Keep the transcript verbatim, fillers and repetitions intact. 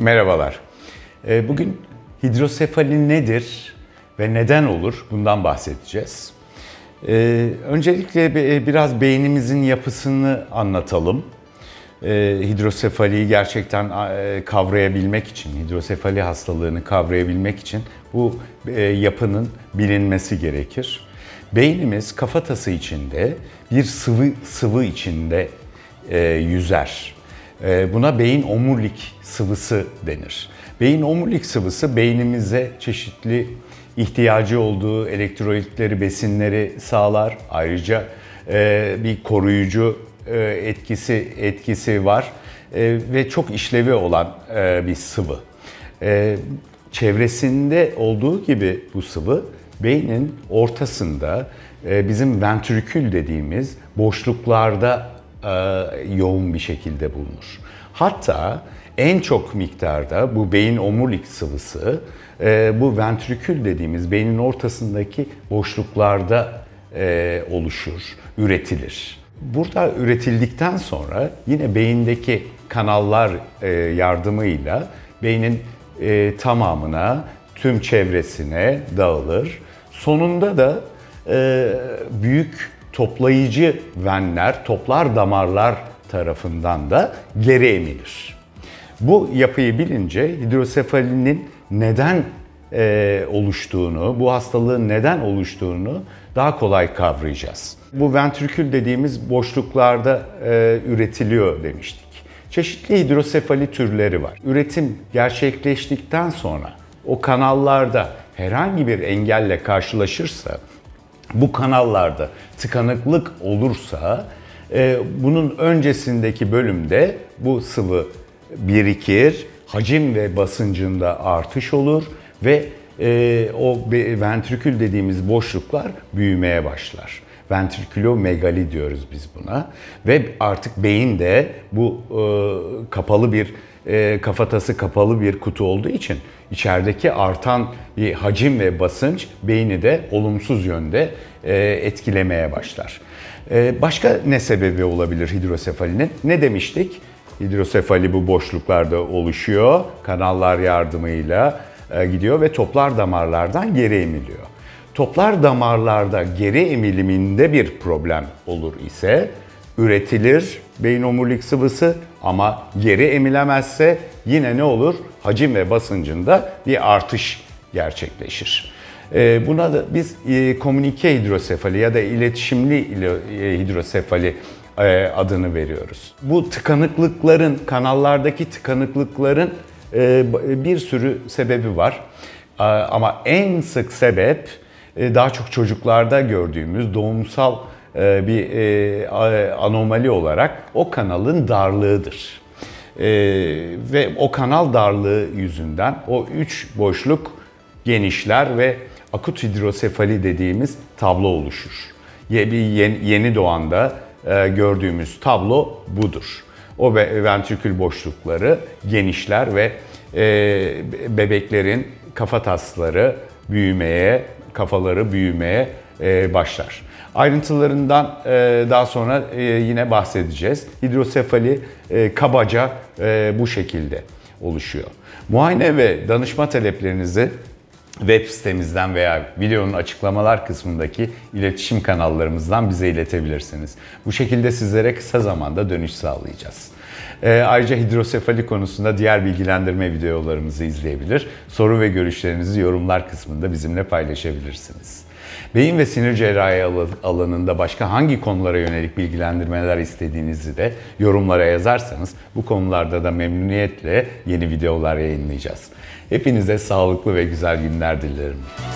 Merhabalar. Bugün hidrosefali nedir ve neden olur? Bundan bahsedeceğiz. Öncelikle biraz beynimizin yapısını anlatalım. Hidrosefaliyi gerçekten kavrayabilmek için, hidrosefali hastalığını kavrayabilmek için bu yapının bilinmesi gerekir. Beynimiz kafatası içinde, bir sıvı sıvı içinde yüzer. Buna beyin omurilik sıvısı denir. Beyin omurilik sıvısı beynimize çeşitli ihtiyacı olduğu elektrolitleri, besinleri sağlar. Ayrıca bir koruyucu etkisi etkisi var ve çok işlevi olan bir sıvı. Çevresinde olduğu gibi bu sıvı beynin ortasında bizim ventrikül dediğimiz boşluklarda yoğun bir şekilde bulunur. Hatta en çok miktarda bu beyin omurilik sıvısı bu ventrikül dediğimiz beynin ortasındaki boşluklarda oluşur, üretilir. Burada üretildikten sonra yine beyindeki kanallar yardımıyla beynin tamamına, tüm çevresine dağılır. Sonunda da büyük toplayıcı venler, toplar damarlar tarafından da geri emilir. Bu yapıyı bilince hidrosefalinin neden e, oluştuğunu, bu hastalığın neden oluştuğunu daha kolay kavrayacağız. Bu ventrikül dediğimiz boşluklarda e, üretiliyor demiştik. Çeşitli hidrosefali türleri var. Üretim gerçekleştikten sonra o kanallarda herhangi bir engelle karşılaşırsa, bu kanallarda tıkanıklık olursa e, bunun öncesindeki bölümde bu sıvı birikir, hacim ve basıncında artış olur ve e, o ventrikül dediğimiz boşluklar büyümeye başlar. Ventrikülomegali diyoruz biz buna ve artık beyin de bu e, kapalı bir e, kafatası kapalı bir kutu olduğu için içerideki artan bir hacim ve basınç beyni de olumsuz yönde e, etkilemeye başlar. E, başka ne sebebi olabilir hidrosefalinin? Ne demiştik? Hidrosefali bu boşluklarda oluşuyor, kanallar yardımıyla e, gidiyor ve toplar damarlardan geri emiliyor. Toplar damarlarda geri emiliminde bir problem olur ise üretilir beyin omurilik sıvısı ama geri emilemezse yine ne olur? Hacim ve basıncında bir artış gerçekleşir. Buna da biz komünike hidrosefali ya da iletişimli hidrosefali adını veriyoruz. Bu tıkanıklıkların, kanallardaki tıkanıklıkların bir sürü sebebi var ama en sık sebep daha çok çocuklarda gördüğümüz doğumsal bir anomali olarak o kanalın darlığıdır. Ve o kanal darlığı yüzünden o üç boşluk genişler ve akut hidrosefali dediğimiz tablo oluşur. Yeni doğanda gördüğümüz tablo budur. O ventrikül boşlukları genişler ve bebeklerin kafa tasları büyümeye, kafaları büyümeye başlar. Ayrıntılarından daha sonra yine bahsedeceğiz. Hidrosefali kabaca bu şekilde oluşuyor. Muayene ve danışma taleplerinizi web sitemizden veya videonun açıklamalar kısmındaki iletişim kanallarımızdan bize iletebilirsiniz. Bu şekilde sizlere kısa zamanda dönüş sağlayacağız. Ayrıca hidrosefali konusunda diğer bilgilendirme videolarımızı izleyebilir, soru ve görüşlerinizi yorumlar kısmında bizimle paylaşabilirsiniz. Beyin ve sinir cerrahi alanında başka hangi konulara yönelik bilgilendirmeler istediğinizi de yorumlara yazarsanız bu konularda da memnuniyetle yeni videolar yayınlayacağız. Hepinize sağlıklı ve güzel günler dilerim.